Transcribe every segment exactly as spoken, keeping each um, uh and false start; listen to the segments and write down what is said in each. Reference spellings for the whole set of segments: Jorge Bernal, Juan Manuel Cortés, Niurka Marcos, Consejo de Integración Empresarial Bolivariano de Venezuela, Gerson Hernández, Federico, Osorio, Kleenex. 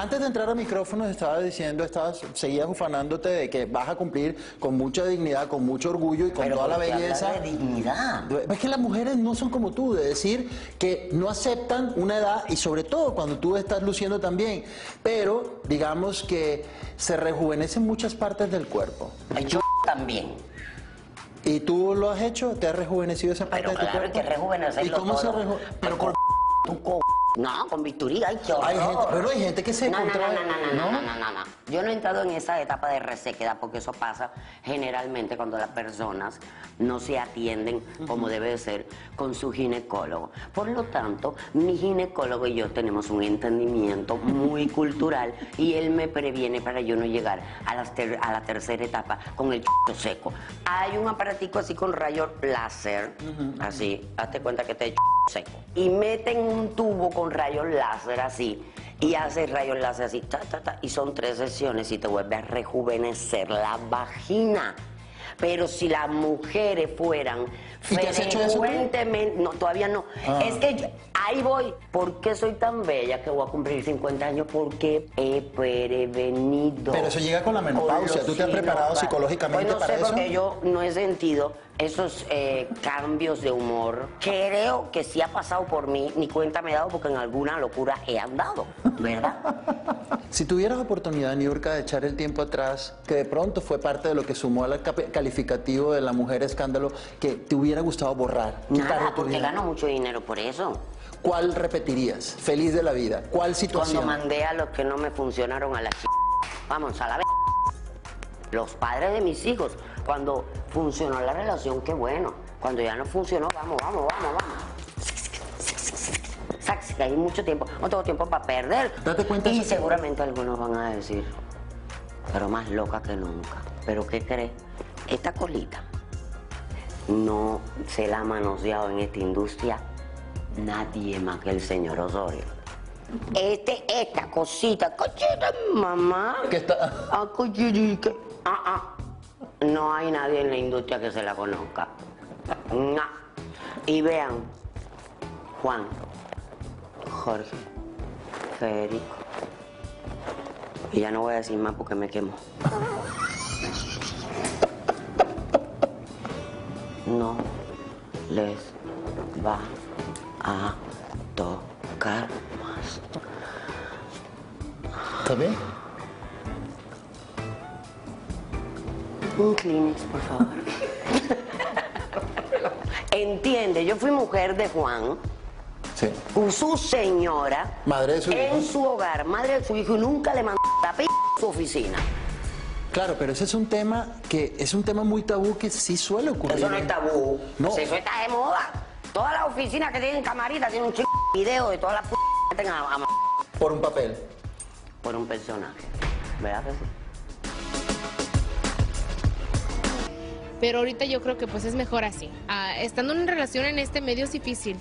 Antes de entrar a micrófonos estabas diciendo, estabas, seguías ufanándote de que vas a cumplir con mucha dignidad, con mucho orgullo y con Pero toda la belleza. De dignidad. Es que las mujeres no son como tú, de decir que no aceptan una edad y sobre todo cuando tú estás luciendo también. Pero digamos que se rejuvenecen muchas partes del cuerpo. Yo también. ¿Y tú lo has hecho? ¿Te has rejuvenecido esa parte Pero de tu claro cuerpo? Que rejuvenecer ¿Y cómo todo? se rejuvenece? Pero con... Tu co... No, con bisturí, ay, qué horror. Hay gente, pero hay gente que se no, encontró... No, no, no, no, no, no, no, no, no. Yo no he entrado en esa etapa de resequedad porque eso pasa generalmente cuando las personas no se atienden como uh-huh. debe ser con su ginecólogo. Por lo tanto, mi ginecólogo y yo tenemos un entendimiento muy cultural y él me previene para yo no llegar a, las ter a la tercera etapa con el ch***o seco. Hay un aparatico así con rayo láser, uh-huh. así, hazte cuenta que te he ch***o seco. Y meten un tubo con rayos láser así y haces rayos láser así ta, ta, ta, y son tres sesiones y te vuelve a rejuvenecer la vagina. Pero si las mujeres fueran frecuentemente, no, todavía no. Ah. Es que yo, ahí voy. ¿Por qué soy tan bella que voy a cumplir cincuenta años? Porque he prevenido. Pero eso llega con la menopausia. ¿Tú te has preparado psicológicamente pues no para sé, eso? No sé, porque yo no he sentido esos eh, cambios de humor. Creo que sí ha pasado por mí, ni cuenta me he dado porque en alguna locura he andado, ¿verdad? Si tuvieras oportunidad, Niurka, de echar el tiempo atrás, que de pronto fue parte de lo que sumó al calificativo de la mujer escándalo, que te hubiera gustado borrar. Nada, porque gano mucho dinero por eso. ¿Cuál repetirías? Feliz de la vida. ¿Cuál situación? Cuando mandé a los que no me funcionaron a la ch... Vamos, a la vez. Los padres de mis hijos, cuando funcionó la relación, qué bueno. Cuando ya no funcionó, vamos, vamos, vamos, vamos. Sax, que hay mucho tiempo. No tengo tiempo para perder. Date cuenta. Y seguramente algunos van a decir, pero más loca que nunca. ¿Pero qué crees? Esta colita no se la ha manoseado en esta industria nadie más que el señor Osorio. Este, esta cosita, cosita, mamá. ¿Qué está? Ah, cosita. Ah, ah. No hay nadie en la industria que se la conozca. No. Y vean, Juan, Jorge, Federico. Y ya no voy a decir más porque me quemo. No les va a tocar. ¿Está bien? Un Kleenex, por favor. Entiende, yo fui mujer de Juan. Sí. Su señora. Madre de su hijo. En su hogar, madre de su hijo, y nunca le mandó la p*** a su oficina. Claro, pero ese es un tema que es un tema muy tabú que sí suele ocurrir. Eso no es tabú. No. Eso está de moda. Todas las oficinas que tienen camarita tienen un chico de video de todas las p*** que tengan a, a... Por un papel. Por un personaje. ¿Verdad que sí? Pero ahorita yo creo que pues es mejor así. Ah, estando en una relación en este medio es difícil.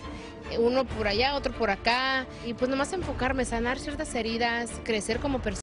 Uno por allá, otro por acá. Y pues nomás enfocarme, sanar ciertas heridas, crecer como persona.